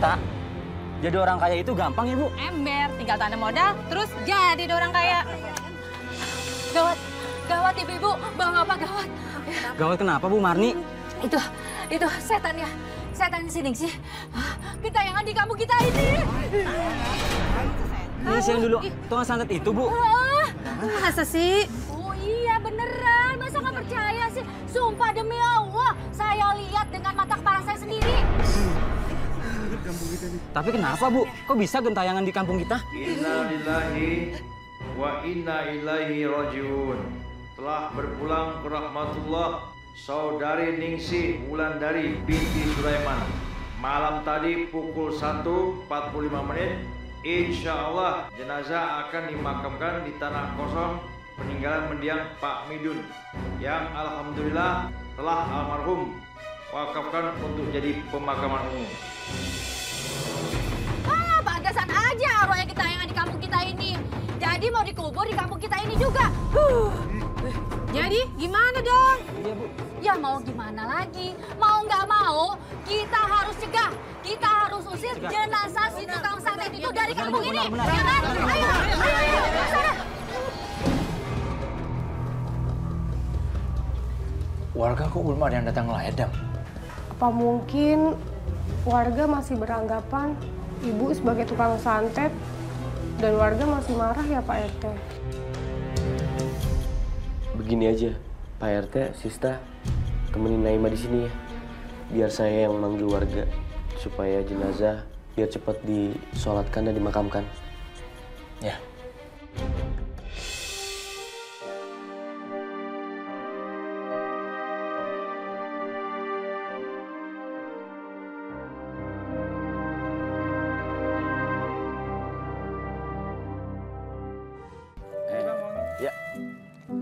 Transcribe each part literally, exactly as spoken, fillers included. juta. Jadi orang kaya itu gampang ya, Bu? Ember, tinggal tanam modal, terus jadi orang kaya. Gawat, gawat ibu-ibu, Bang apa gawat. Gawat kenapa, Bu Marni? Itu, itu setan ya. Setan di sini sih. Kita yang adik kamu kita ini. Ini siang dulu, tukang santet itu, Bu. Masa sih? Oh iya, beneran. Masa nggak percaya sih? Sumpah demi Allah, saya lihat dengan mata kepala saya sendiri. Tapi kenapa, Bu? Kok bisa gentayangan di kampung kita? Inna lillahi wa inna ilaihi rajiun. Telah berpulang ke rahmatullah saudari Ningsih Wulandari Binti Sulaiman. Malam tadi pukul satu lewat empat puluh lima menit, insya Allah jenazah akan dimakamkan di tanah kosong peninggalan mendiang Pak Midun yang alhamdulillah telah almarhum wakafkan untuk jadi pemakaman umum. Bagasan aja orang yang kita yang di kampung kita ini. Jadi mau dikubur di kampung kita ini juga. Huh. Jadi gimana dong? Iya, Bu. Ya mau gimana lagi? Mau nggak mau kita harus cegah. Kita harus usir cegah. Jenazah si tukang santet itu dari kampung ini. Jangan. Ayo, ayo, ayo, sana. Warga kok belum ada yang datang layak, Dam? Apa mungkin warga masih beranggapan Ibu sebagai tukang santet dan warga masih marah ya Pak R T? Begini aja, Pak R T, Sista, temenin Naima di sini ya. Biar saya yang manggil warga, supaya jenazah biar cepat disolatkan dan dimakamkan. Ya.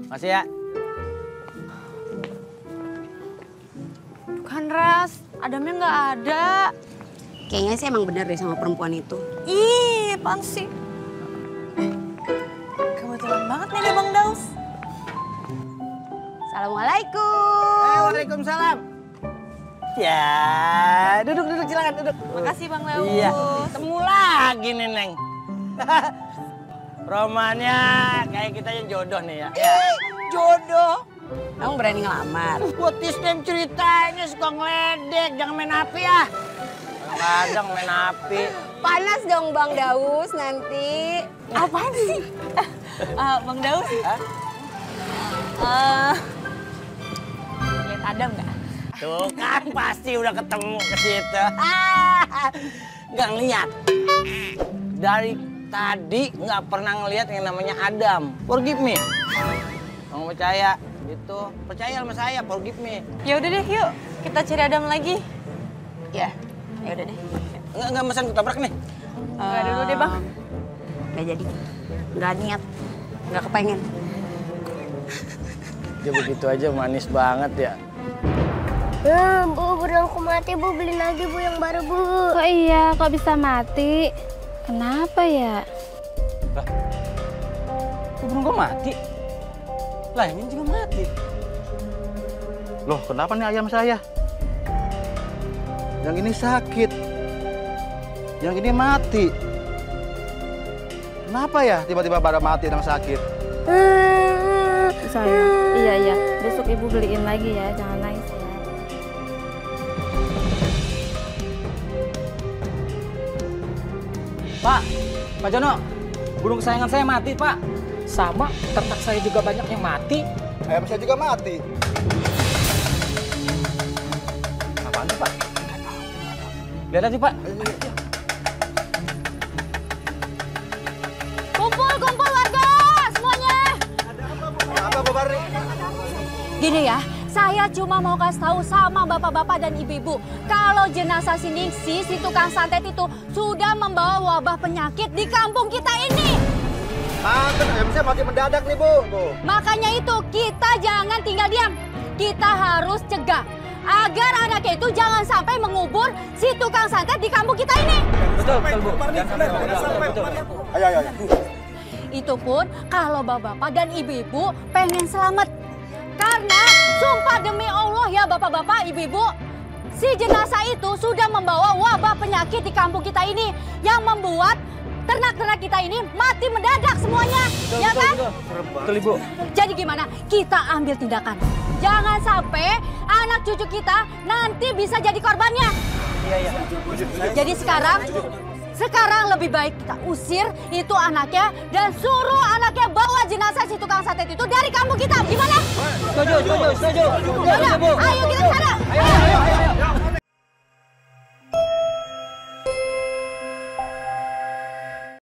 Makasih ya. Bukan, Ras. Adamnya nggak ada. Kayaknya sih emang bener deh sama perempuan itu. Ih, apaan sih? Eh, kebetulan banget nih ada Bang Daus. Assalamualaikum. Eh, waalaikumsalam. Ya, duduk-duduk silakan duduk. Makasih Bang Daus. Iya. Temu lagi nih, Neng. Romannya kayak kita yang jodoh nih ya. Eh, jodoh? Kamu berani ngelamar? What is name ceritanya suka ngeledek, jangan main api ya. Kadang main api. Panas dong Bang Daus nanti. Apaan sih? Uh, Bang Daus? Uh, lihat Adam nggak? Tuh kan pasti udah ketemu ke situ. Nggak ngeliat. Dari tadi nggak pernah ngelihat yang namanya Adam. Forgive me. Kamu percaya? Itu percaya sama saya. Forgive me. Ya udah deh, yuk kita cari Adam lagi. Ya, ya udah deh. Nggak nggak mesen ketabrak nih? Nggak dulu deh bang. Nggak jadi. Nggak niat. Nggak kepengen. Dia begitu aja manis banget ya. Ya, Bu, burung aku mati Bu, beli lagi Bu yang baru Bu. Kok iya? Kok bisa mati? Kenapa ya? Lah, burung gue mati. Lah, ini juga mati. Loh, kenapa nih ayam saya? Yang ini sakit. Yang ini mati. Kenapa ya tiba-tiba pada mati yang sakit? Sayang, iya, iya. Besok ibu beliin lagi ya, jangan nangis. Pak, Pak Jono, burung kesayangan saya mati, Pak. Sama, ternak saya juga banyak yang mati. Ayam saya juga mati. Apaan itu, Pak? Lihat aja, Pak. Kumpul, kumpul warga semuanya. Ada apa, Bu? Apa, Bu Barri? Gini ya, saya cuma mau kasih tahu sama bapak-bapak dan ibu-ibu kalau jenazah si Ningsih, si tukang santet itu sudah membawa wabah penyakit di kampung kita ini. Mantan M C mati mendadak nih, Bu. Tuh. Makanya itu kita jangan tinggal diam. Kita harus cegah agar anak itu jangan sampai mengubur si tukang santet di kampung kita ini. Betul, betul, Bu. Jangan sampai. Ayo, ayo, ayo. Itu pun kalau bapak-bapak dan ibu-ibu pengen selamat. Karena sumpah demi Allah ya bapak-bapak, ibu-ibu, si jenazah itu sudah membawa wabah penyakit di kampung kita ini yang membuat ternak-ternak kita ini mati mendadak semuanya, betul, ya betul, kan? Betul, Ibu. Jadi gimana? Kita ambil tindakan. Jangan sampai anak cucu kita nanti bisa jadi korbannya. Iya, iya. Jadi sekarang, sekarang lebih baik kita usir itu anaknya dan suruh anaknya bawa jenazah si tukang sate itu dari kampung kita. Gimana? Setuju, setuju, setuju. Ayo kita ke sana. Ayo, ayo, ayo.